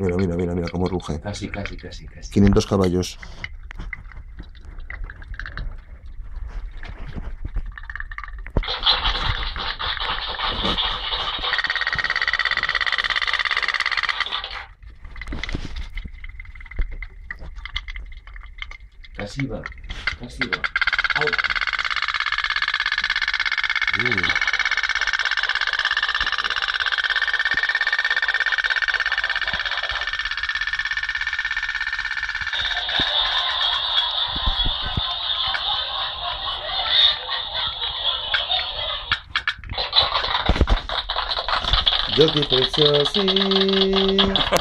Mira, mira, mira, mira cómo ruge. Casi, casi, casi, casi. 500 caballos. Casi va, casi va. ¡Au! Yo te precioso, sí.